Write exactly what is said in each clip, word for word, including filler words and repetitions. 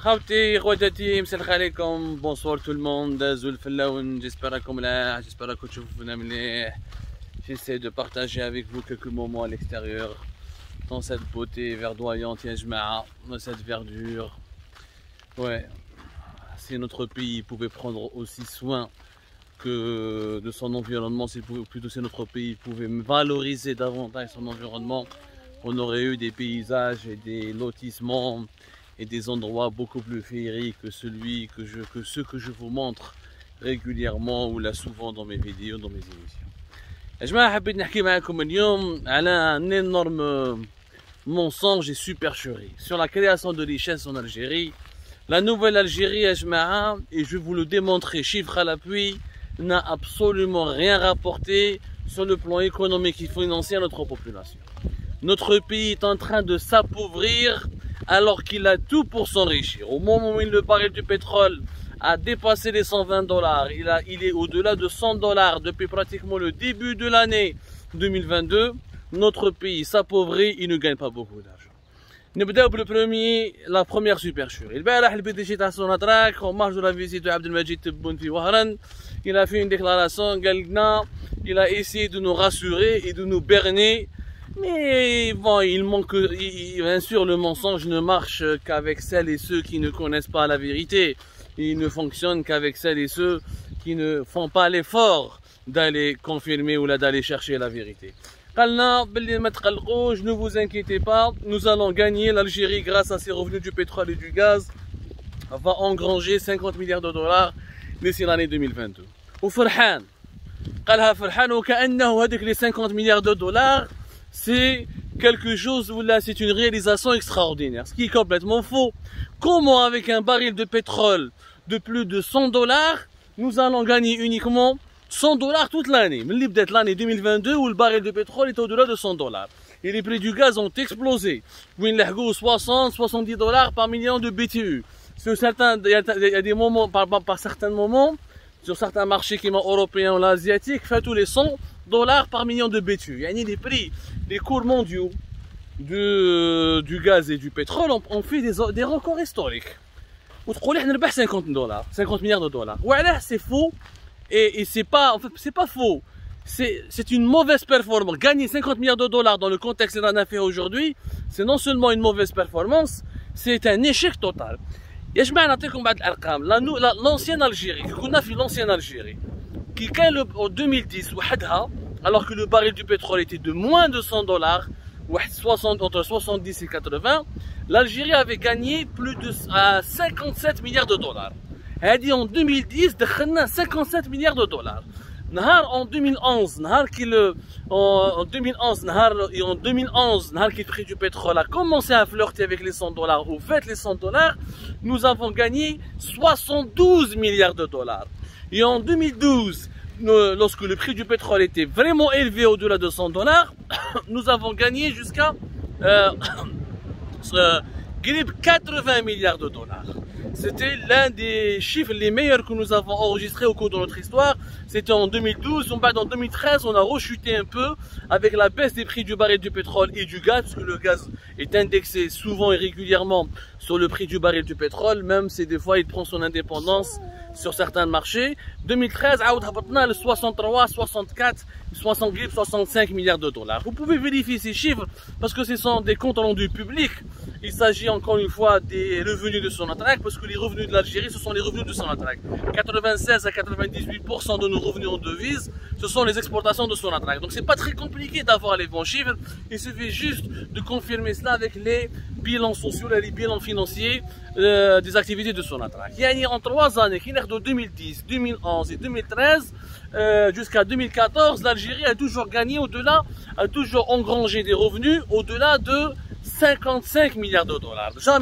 خاوتي خواتاتي مسلخ عليكم بونسوار تو الموند زول فلاون جيسبر راكم ملاح جيسبر راكم تشوفونا مليح. J'essaie de partager avec vous quelques moments à l'extérieur dans cette beauté verdoyante, dans cette verdure. Ouais, si notre pays pouvait prendre aussi soin que de son environnement, si plutôt si notre pays pouvait valoriser davantage son environnement, on aurait eu des paysages et des lotissements et des endroits beaucoup plus féeriques que celui que je, que ceux que je vous montre régulièrement ou là souvent dans mes vidéos, dans mes émissions. يا جماعة حبيت نحكي معاكم اليوم على un énorme mensonge et supercherie sur la création de richesse en Algérie. La nouvelle Algérie, يا جماعة, et je vous le démontrer chiffres à l'appui, n'a absolument rien rapporté sur le plan économique et financier à notre population. Notre pays est en train de s'appauvrir alors qu'il a tout pour s'enrichir. Au moment où le baril du pétrole a dépassé les cent vingt dollars, il, a, il est au-delà de cent dollars depuis pratiquement le début de l'année deux mille vingt-deux. Notre pays s'appauvrit, il ne gagne pas beaucoup d'argent. Nous avons le premier, la première supercherie. Il a le P D G de Sonatrach, en marge de la visite de Abdelmajid Tebboune fi Wahran, il a fait une déclaration, il a essayé de nous rassurer et de nous berner. Mais bon, il manque, il, bien sûr, le mensonge ne marche qu'avec celles et ceux qui ne connaissent pas la vérité. Il ne fonctionne qu'avec celles et ceux qui ne font pas l'effort d'aller confirmer ou d'aller chercher la vérité. Ne vous inquiétez pas, nous allons gagner. L'Algérie, grâce à ses revenus du pétrole et du gaz, va engranger cinquante milliards de dollars d'ici l'année deux mille vingt-deux. Ou Farhan, les cinquante milliards de dollars, c'est quelque chose où là c'est une réalisation extraordinaire, ce qui est complètement faux. Comment avec un baril de pétrole de plus de cent dollars, nous allons gagner uniquement cent dollars toute l'année? Mais libre d'être l'année deux mille vingt-deux où le baril de pétrole est au-delà de cent dollars. Et les prix du gaz ont explosé. soixante, soixante-dix dollars par million de B T U. Sur certains, il y a des moments, par, par, par certains moments, sur certains marchés qui européens ou asiatiques, fait tous les cent dollars par million de B T U. Il y a des prix, les cours mondiaux de, du gaz et du pétrole ont, ont fait des, des records historiques. On a cinquante milliards de dollars. Ouais, là, c'est faux. Et, et c'est pas, en fait, c'est pas faux. C'est une mauvaise performance. Gagner cinquante milliards de dollars dans le contexte d'un affaire aujourd'hui, c'est non seulement une mauvaise performance, c'est un échec total. L'ancienne Algérie, l'ancienne Algérie, qui en deux mille dix, alors que le baril du pétrole était de moins de cent dollars, entre soixante-dix et quatre-vingts, l'Algérie avait gagné plus de cinquante-sept milliards de dollars. Elle dit en deux mille dix, cinquante-sept milliards de dollars. En deux mille onze, en deux mille onze, le prix du pétrole a commencé à flirter avec les cent dollars, au fait les cent dollars, nous avons gagné soixante-douze milliards de dollars. Et en deux mille douze, lorsque le prix du pétrole était vraiment élevé au-delà de cent dollars, nous avons gagné jusqu'à euh, euh, quatre-vingts milliards de dollars. C'était l'un des chiffres les meilleurs que nous avons enregistrés au cours de notre histoire. C'était en deux mille douze, on bat en deux mille treize, on a rechuté un peu avec la baisse des prix du baril du pétrole et du gaz, parce que le gaz est indexé souvent et régulièrement sur le prix du baril du pétrole, même si des fois il prend son indépendance sur certains marchés. deux mille treize, soixante-trois, soixante-quatre, soixante-cinq milliards de dollars. Vous pouvez vérifier ces chiffres parce que ce sont des comptes rendus publics. Il s'agit encore une fois des revenus de Sonatrach, parce que les revenus de l'Algérie, ce sont les revenus de Sonatrach. quatre-vingt-seize à quatre-vingt-dix-huit pour cent de nos revenus en devises, ce sont les exportations de Sonatrach. Donc c'est pas très compliqué d'avoir les bons chiffres. Il suffit juste de confirmer cela avec les bilans sociaux et les bilans financiers euh, des activités de Sonatrach. Il y a en trois années, de deux mille dix, deux mille onze et deux mille treize, euh, jusqu'à deux mille quatorze, l'Algérie a toujours gagné au-delà, a toujours engrangé des revenus au-delà de cinquante-cinq milliards de dollars. Déjà,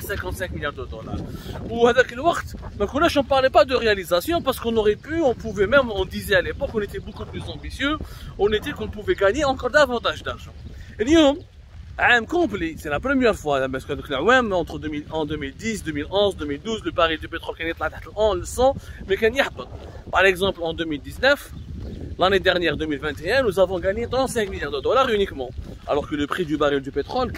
cinquante-cinq milliards de dollars. Ou à quel moment, on ne parlait pas de réalisation parce qu'on aurait pu, on pouvait même, on disait à l'époque, on était beaucoup plus ambitieux, on était qu'on pouvait gagner encore davantage d'argent. Et nous, c'est la première fois, parce que entre deux mille, en deux mille dix, deux mille onze, deux mille douze, le baril du pétrole est là, on le sent, mais qu'il n'y a pas. Par exemple, en deux mille dix-neuf, l'année dernière, deux mille vingt et un, nous avons gagné trente-cinq milliards de dollars uniquement. Alors que le prix du baril du pétrole,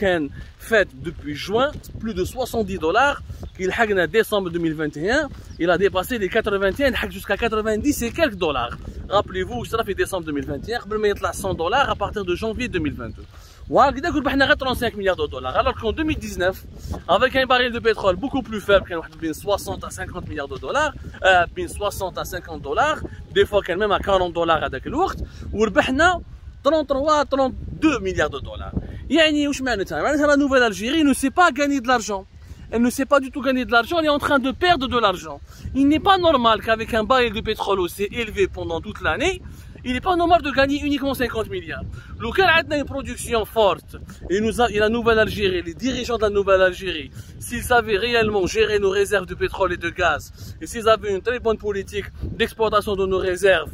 fait depuis juin, plus de soixante-dix dollars, il a décembre deux mille vingt et un, il a dépassé les quatre-vingt-un, il jusqu'à quatre-vingt-dix et quelques dollars. Rappelez-vous, ça fait décembre deux mille vingt et un, il y a cent dollars à partir de janvier deux mille vingt-deux. Il a trente-cinq milliards de dollars, alors qu'en deux mille dix-neuf, avec un baril de pétrole beaucoup plus faible, il y a soixante à cinquante milliards de dollars, euh, soixante à cinquante dollars, des fois quand même à quarante dollars à l'époque, et il y a trente-trois à trente-deux milliards de dollars. Yani, la Nouvelle Algérie ne sait pas gagner de l'argent. Elle ne sait pas du tout gagner de l'argent, elle est en train de perdre de l'argent. Il n'est pas normal qu'avec un baril de pétrole aussi élevé pendant toute l'année, il n'est pas normal de gagner uniquement cinquante milliards. Local a une production forte, et, nous a, et la Nouvelle Algérie, les dirigeants de la Nouvelle Algérie, s'ils savaient réellement gérer nos réserves de pétrole et de gaz, et s'ils avaient une très bonne politique d'exportation de nos réserves,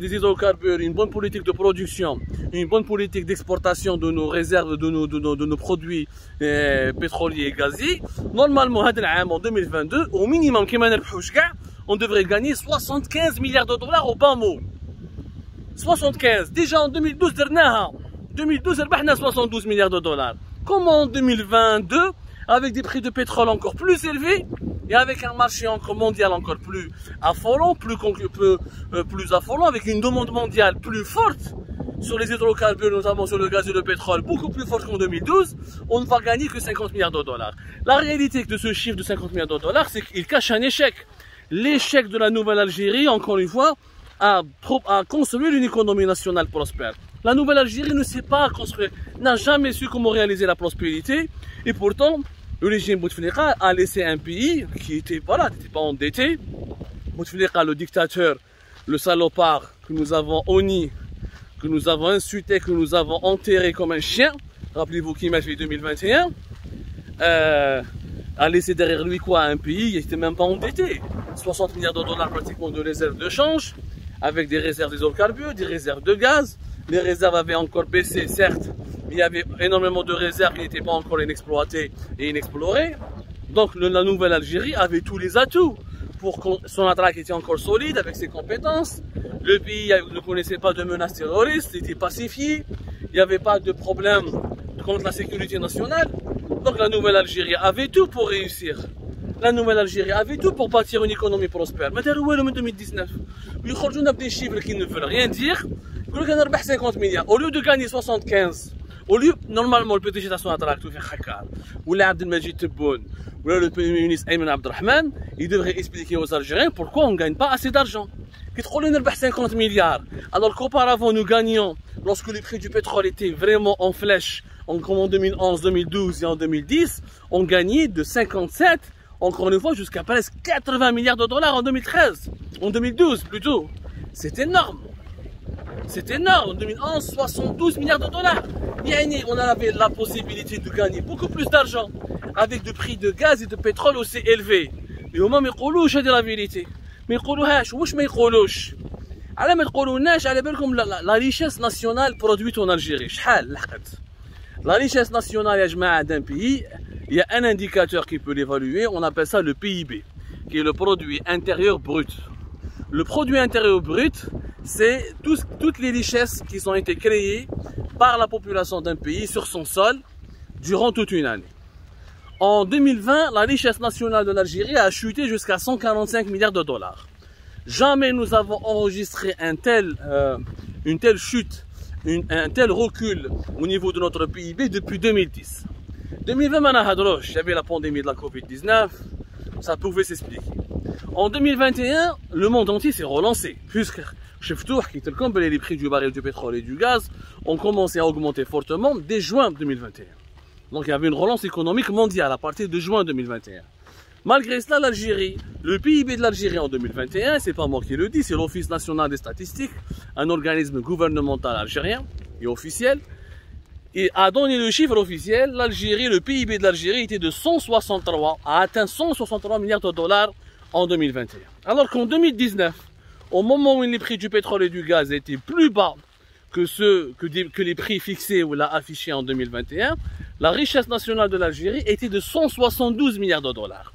des hydrocarbures, une bonne politique de production, une bonne politique d'exportation de nos réserves, de nos, de nos, de nos produits euh, pétroliers et gaziers, normalement, en deux mille vingt-deux, au minimum, on devrait gagner soixante-quinze milliards de dollars au bas mot. soixante-quinze. Déjà en deux mille douze, deux mille douze, on a soixante-douze milliards de dollars. Comment en deux mille vingt-deux, avec des prix de pétrole encore plus élevés, et avec un marché encore mondial encore plus affolant, plus, plus, plus affolant, avec une demande mondiale plus forte sur les hydrocarbures, notamment sur le gaz et le pétrole, beaucoup plus forte qu'en deux mille douze, on ne va gagner que cinquante milliards de dollars. La réalité de ce chiffre de cinquante milliards de dollars, c'est qu'il cache un échec. L'échec de la Nouvelle Algérie, encore une fois, à, à construire une économie nationale prospère. La Nouvelle Algérie ne sait pas construire, n'a jamais su comment réaliser la prospérité, et pourtant, le régime Bouteflika a laissé un pays qui n'était voilà, pas endetté. Bouteflika, le dictateur, le salopard que nous avons honni, que nous avons insulté, que nous avons enterré comme un chien, rappelez-vous qu'il m'a fait deux mille vingt et un, euh, a laissé derrière lui quoi, un pays qui n'était même pas endetté. soixante milliards de dollars pratiquement de réserves de change, avec des réserves d'hydrocarbures, des réserves de gaz. Les réserves avaient encore baissé, certes, mais il y avait énormément de réserves qui n'étaient pas encore inexploitées et inexplorées. Donc la Nouvelle Algérie avait tous les atouts pour que Sonatrach était encore solide avec ses compétences. Le pays ne connaissait pas de menaces terroristes, il était pacifié, il n'y avait pas de problème contre la sécurité nationale. Donc la Nouvelle Algérie avait tout pour réussir. La Nouvelle Algérie avait tout pour bâtir une économie prospère. Mais derrière le deux mille dix-neuf, ils sortent des chiffres qui ne veulent rien dire. Ils gagnent cinquante milliards au lieu de gagner soixante-quinze. Au lieu, normalement, le P D G de Sonatrach, tout fait Khakar, ou l'Abdelmajid Tebboune, ou le Premier ministre Ayman Abderrahmane, il devrait expliquer aux Algériens pourquoi on ne gagne pas assez d'argent. Qu'est-ce qu'on a cinquante milliards, alors qu'auparavant nous gagnions, lorsque le prix du pétrole était vraiment en flèche, en deux mille onze, deux mille douze et en deux mille dix, on gagnait de cinquante-sept, encore une fois, jusqu'à presque quatre-vingts milliards de dollars en deux mille treize, en deux mille douze plutôt. C'est énorme. C'est énorme, en deux mille onze, soixante-douze milliards de dollars. Yani, on avait la possibilité de gagner beaucoup plus d'argent avec des prix de gaz et de pétrole aussi élevés. Mais au moins, mais je dis la vérité. Mais la richesse nationale produite en Algérie. La richesse nationale d'un pays, il y a un indicateur qui peut l'évaluer, on appelle ça le P I B, qui est le produit intérieur brut. Le produit intérieur brut, c'est tout, toutes les richesses qui ont été créées par la population d'un pays sur son sol durant toute une année. En deux mille vingt, la richesse nationale de l'Algérie a chuté jusqu'à cent quarante-cinq milliards de dollars. Jamais nous avons enregistré un tel, euh, une telle chute, une, un tel recul au niveau de notre P I B depuis deux mille dix. deux mille vingt, il y avait la pandémie de la Covid dix-neuf, ça pouvait s'expliquer. En deux mille vingt et un, le monde entier s'est relancé, puisque les prix du baril du pétrole et du gaz ont commencé à augmenter fortement dès juin deux mille vingt et un. Donc il y avait une relance économique mondiale à partir de juin deux mille vingt et un. Malgré cela, l'Algérie, le P I B de l'Algérie en deux mille vingt et un, c'est pas moi qui le dis, c'est l'Office national des statistiques, un organisme gouvernemental algérien et officiel, et a donné le chiffre officiel, l'Algérie, le P I B de l'Algérie était de cent soixante-trois, a atteint cent soixante-trois milliards de dollars en deux mille vingt et un. Alors qu'en deux mille dix-neuf, au moment où les prix du pétrole et du gaz étaient plus bas que, ceux, que, des, que les prix fixés ou l'a affichés en deux mille vingt et un, la richesse nationale de l'Algérie était de cent soixante-douze milliards de dollars.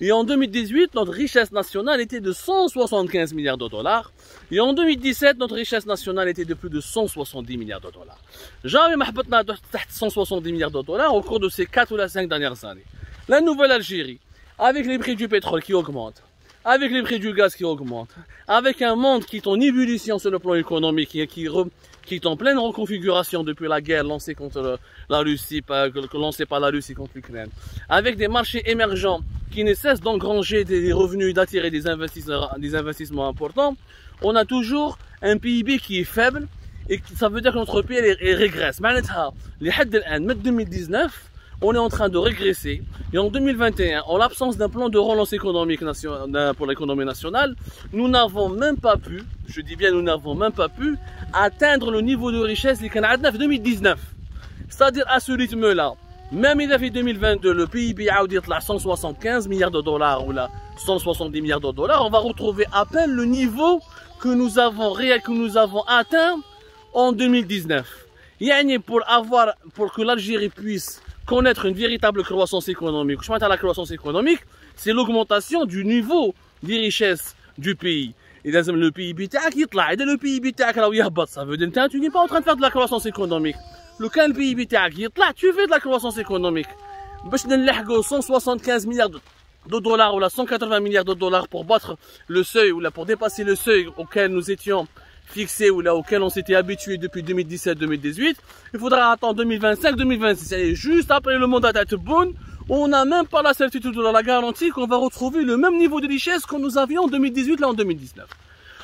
Et en deux mille dix-huit, notre richesse nationale était de cent soixante-quinze milliards de dollars. Et en deux mille dix-sept, notre richesse nationale était de plus de cent soixante-dix milliards de dollars. Jamais mahbatna cent soixante-dix milliards de dollars au cours de ces quatre ou cinq dernières années. La Nouvelle Algérie avec les prix du pétrole qui augmentent, avec les prix du gaz qui augmentent, avec un monde qui est en ébullition sur le plan économique, qui, qui, re, qui est en pleine reconfiguration depuis la guerre lancée contre le, la Russie, pas, lancée par la Russie contre l'Ukraine, avec des marchés émergents qui ne cessent d'engranger des revenus, d'attirer des, des investissements importants, on a toujours un P I B qui est faible, et ça veut dire que notre pays régresse. Maintenant, deux mille dix-neuf, on est en train de régresser, et en deux mille vingt et un, en l'absence d'un plan de relance économique pour l'économie nationale, nous n'avons même pas pu, je dis bien nous n'avons même pas pu, atteindre le niveau de richesse du Canada en deux mille dix-neuf. C'est-à-dire à ce rythme-là, même il y avait deux mille vingt-deux, le P I B a dit cent soixante-quinze milliards de dollars ou là cent soixante-dix milliards de dollars, on va retrouver à peine le niveau que nous avons, que nous avons atteint en deux mille dix-neuf. Yani pour, avoir, pour que l'Algérie puisse connaître une véritable croissance économique. Je m'attends à la croissance économique, c'est l'augmentation du niveau des richesses du pays. Et le P I B qui est le P I B ça veut dire que tu n'es pas en train de faire de la croissance économique. Le P I B qui est là, tu fais de la croissance économique. cent soixante-quinze milliards de dollars ou là cent quatre-vingts milliards de dollars pour battre le seuil ou là pour dépasser le seuil auquel nous étions fixé ou là auquel on s'était habitué depuis deux mille dix-sept deux mille dix-huit, il faudra attendre deux mille vingt-cinq deux mille vingt-six, et juste après le mandat d'Atebboune, on n'a même pas la certitude de la garantie qu'on va retrouver le même niveau de richesse que nous avions en deux mille dix-huit là en deux mille dix-neuf.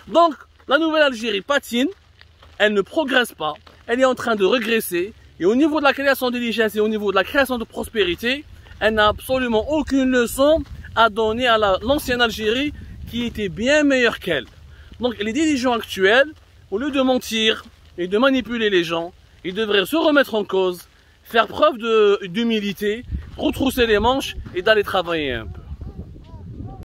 Donc la nouvelle Algérie patine, elle ne progresse pas, elle est en train de régresser, et au niveau de la création de richesse et au niveau de la création de prospérité, elle n'a absolument aucune leçon à donner à l'ancienne Algérie qui était bien meilleure qu'elle. Donc les dirigeants actuels, au lieu de mentir et de manipuler les gens, ils devraient se remettre en cause, faire preuve d'humilité, retrousser les manches et d'aller travailler un peu.